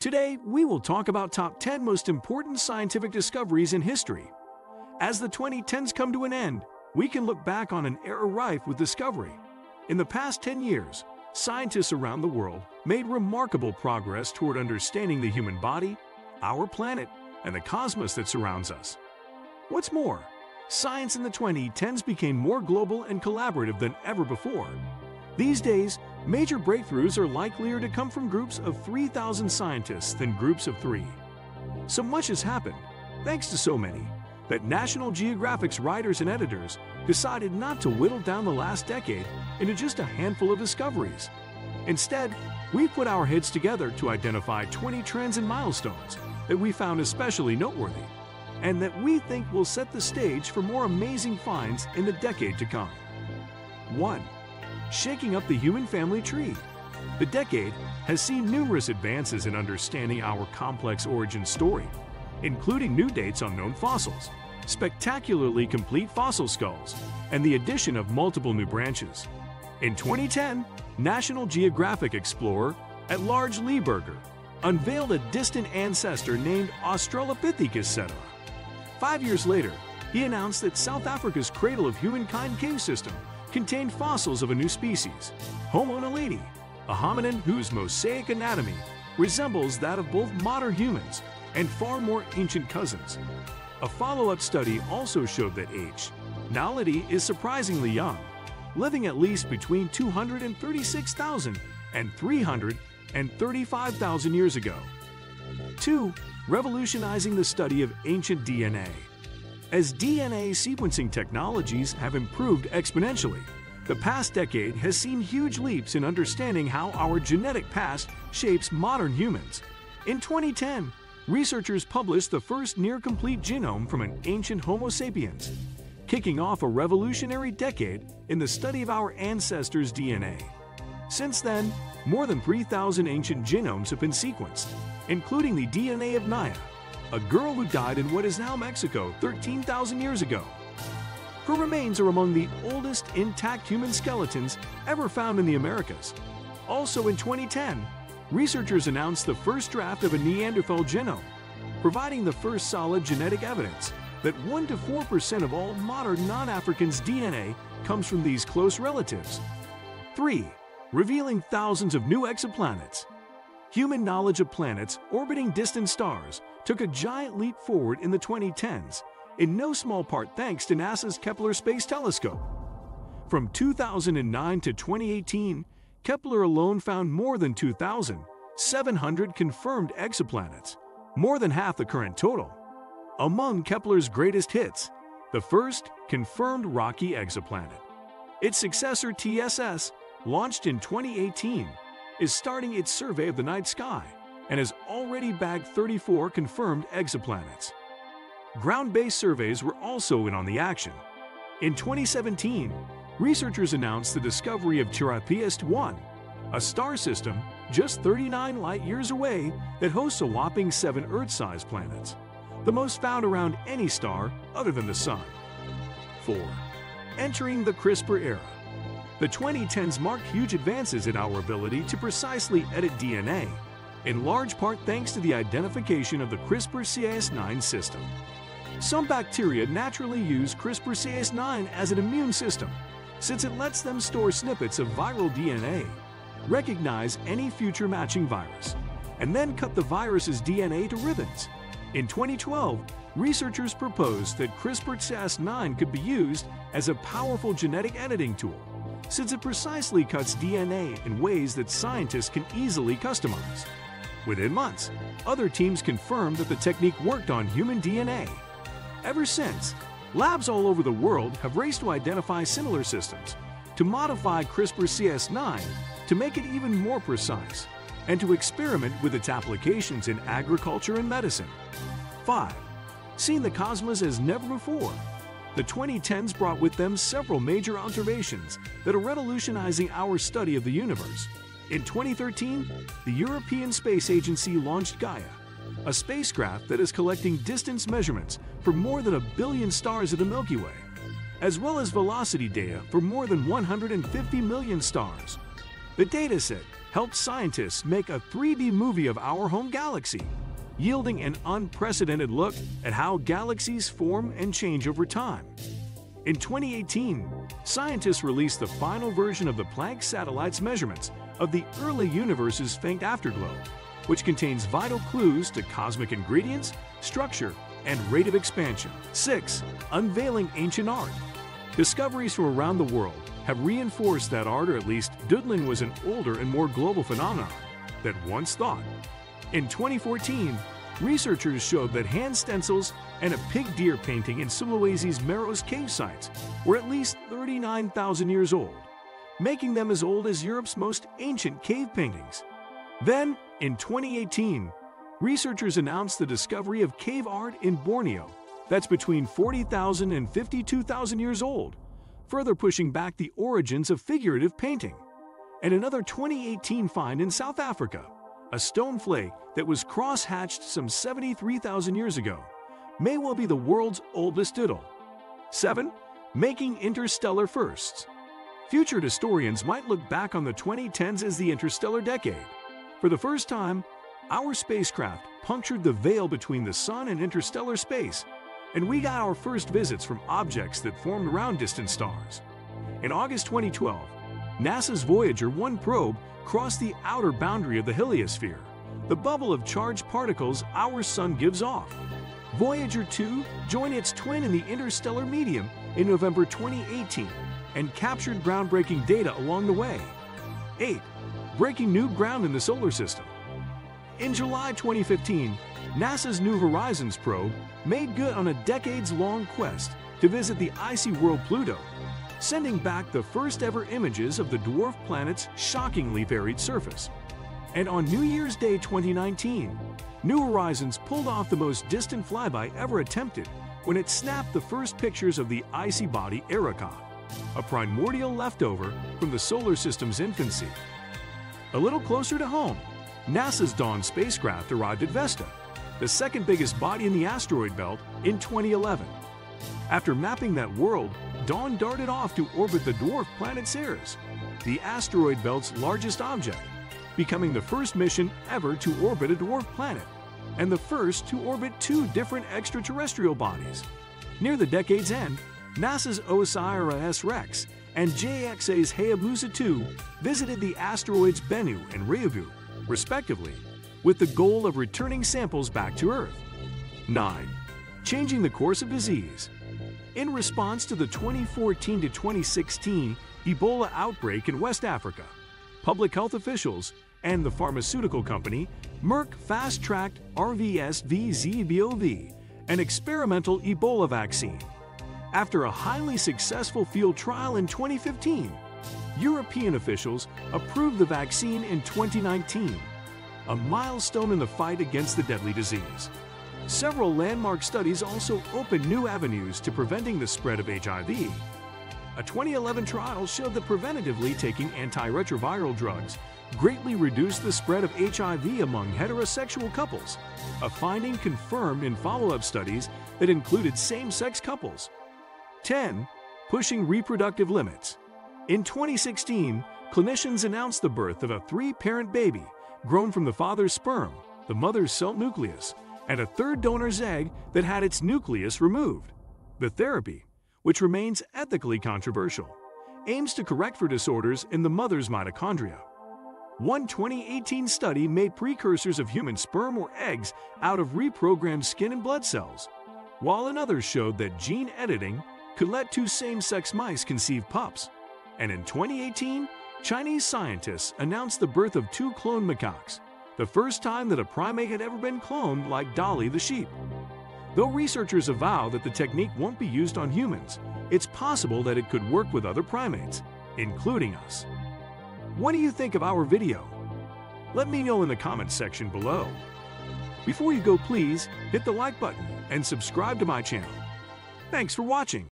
Today, we will talk about top 10 most important scientific discoveries in history. As the 2010s come to an end, we can look back on an era rife with discovery. In the past 10 years, scientists around the world made remarkable progress toward understanding the human body, our planet, and the cosmos that surrounds us. What's more, science in the 2010s became more global and collaborative than ever before. These days, major breakthroughs are likelier to come from groups of 3,000 scientists than groups of 3. So much has happened, thanks to so many, that National Geographic's writers and editors decided not to whittle down the last decade into just a handful of discoveries. Instead, we put our heads together to identify 20 trends and milestones that we found especially noteworthy, and that we think will set the stage for more amazing finds in the decade to come. 1. Shaking up the human family tree. The decade has seen numerous advances in understanding our complex origin story, including new dates on known fossils, spectacularly complete fossil skulls, and the addition of multiple new branches. In 2010, National Geographic explorer at large Lieberger unveiled a distant ancestor named Australopithecus sediba. 5 years later, he announced that South Africa's cradle of humankind cave system contained fossils of a new species, Homo naledi, a hominin whose mosaic anatomy resembles that of both modern humans and far more ancient cousins. A follow-up study also showed that H. naledi is surprisingly young, living at least between 236,000 and 335,000 years ago. 2. Revolutionizing the study of ancient DNA. As DNA sequencing technologies have improved exponentially, the past decade has seen huge leaps in understanding how our genetic past shapes modern humans. In 2010, researchers published the first near-complete genome from an ancient Homo sapiens, kicking off a revolutionary decade in the study of our ancestors' DNA. Since then, more than 3,000 ancient genomes have been sequenced, including the DNA of Gaia, a girl who died in what is now Mexico 13,000 years ago. Her remains are among the oldest intact human skeletons ever found in the Americas. Also in 2010, researchers announced the first draft of a Neanderthal genome, providing the first solid genetic evidence that 1 to 4% of all modern non-Africans' DNA comes from these close relatives. 3. Revealing thousands of new exoplanets. Human knowledge of planets orbiting distant stars took a giant leap forward in the 2010s, in no small part thanks to NASA's Kepler Space Telescope. From 2009 to 2018, Kepler alone found more than 2,700 confirmed exoplanets, more than half the current total. Among Kepler's greatest hits, the first confirmed rocky exoplanet. Its successor TSS, launched in 2018, is starting its survey of the night sky and has already bagged 34 confirmed exoplanets. Ground-based surveys were also in on the action. In 2017, researchers announced the discovery of TRAPPIST-1, a star system just 39 light-years away that hosts a whopping 7 Earth-sized planets, the most found around any star other than the Sun. 4. Entering the CRISPR era. The 2010s marked huge advances in our ability to precisely edit DNA, in large part thanks to the identification of the CRISPR-Cas9 system. Some bacteria naturally use CRISPR-Cas9 as an immune system, since it lets them store snippets of viral DNA, recognize any future matching virus, and then cut the virus's DNA to ribbons. In 2012, researchers proposed that CRISPR-Cas9 could be used as a powerful genetic editing tool, since it precisely cuts DNA in ways that scientists can easily customize. Within months, other teams confirmed that the technique worked on human DNA. Ever since, labs all over the world have raced to identify similar systems, to modify CRISPR-Cas9 to make it even more precise, and to experiment with its applications in agriculture and medicine. 5. Seeing the cosmos as never before. The 2010s brought with them several major observations that are revolutionizing our study of the universe. In 2013, the European Space Agency launched Gaia, a spacecraft that is collecting distance measurements for more than 1 billion stars of the Milky Way, as well as velocity data for more than 150 million stars. The dataset helped scientists make a 3D movie of our home galaxy, yielding an unprecedented look at how galaxies form and change over time. In 2018, scientists released the final version of the Planck satellite's measurements of the early universe's faint afterglow, which contains vital clues to cosmic ingredients, structure, and rate of expansion. 6. Unveiling ancient art. Discoveries from around the world have reinforced that art, or at least doodling, was an older and more global phenomenon than once thought. In 2014, researchers showed that hand stencils and a pig deer painting in Sulawesi's Meros cave sites were at least 39,000 years old, making them as old as Europe's most ancient cave paintings. Then, in 2018, researchers announced the discovery of cave art in Borneo that's between 40,000 and 52,000 years old, further pushing back the origins of figurative painting. And another 2018 find in South Africa, a stone flake that was cross-hatched some 73,000 years ago, may well be the world's oldest doodle. 7. Making interstellar firsts. Future historians might look back on the 2010s as the interstellar decade. For the first time, our spacecraft punctured the veil between the sun and interstellar space, and we got our first visits from objects that formed around distant stars. In August 2012, NASA's Voyager 1 probe crossed the outer boundary of the heliosphere, the bubble of charged particles our sun gives off. Voyager 2 joined its twin in the interstellar medium in November 2018 and captured groundbreaking data along the way. 8. Breaking new ground in the solar system. In July 2015, NASA's New Horizons probe made good on a decades-long quest to visit the icy world Pluto, sending back the first-ever images of the dwarf planet's shockingly varied surface. And on New Year's Day 2019, New Horizons pulled off the most distant flyby ever attempted when it snapped the first pictures of the icy body Eris, a primordial leftover from the solar system's infancy. A little closer to home, NASA's Dawn spacecraft arrived at Vesta, the second biggest body in the asteroid belt, in 2011. After mapping that world, Dawn darted off to orbit the dwarf planet Ceres, the asteroid belt's largest object, becoming the first mission ever to orbit a dwarf planet, and the first to orbit two different extraterrestrial bodies. Near the decade's end, NASA's OSIRIS-REx and JXA's Hayabusa2 visited the asteroids Bennu and Ryugu, respectively, with the goal of returning samples back to Earth. 9. Changing the course of disease. In response to the 2014 to 2016 Ebola outbreak in West Africa, public health officials and the pharmaceutical company Merck fast-tracked RVSVZBOV, an experimental Ebola vaccine. After a highly successful field trial in 2015, European officials approved the vaccine in 2019, a milestone in the fight against the deadly disease. Several landmark studies also opened new avenues to preventing the spread of HIV. A 2011 trial showed that preventatively taking antiretroviral drugs greatly reduced the spread of HIV among heterosexual couples, a finding confirmed in follow-up studies that included same-sex couples. 10. Pushing reproductive limits. In 2016, clinicians announced the birth of a three-parent baby grown from the father's sperm, the mother's cell nucleus, and a third donor's egg that had its nucleus removed. The therapy, which remains ethically controversial, aims to correct for disorders in the mother's mitochondria. One 2018 study made precursors of human sperm or eggs out of reprogrammed skin and blood cells, while another showed that gene editing could let two same-sex mice conceive pups. And in 2018, Chinese scientists announced the birth of two cloned macaques, the first time that a primate had ever been cloned like Dolly the sheep. Though researchers avow that the technique won't be used on humans, it's possible that it could work with other primates, including us. What do you think of our video? Let me know in the comments section below. Before you go, please hit the like button and subscribe to my channel. Thanks for watching.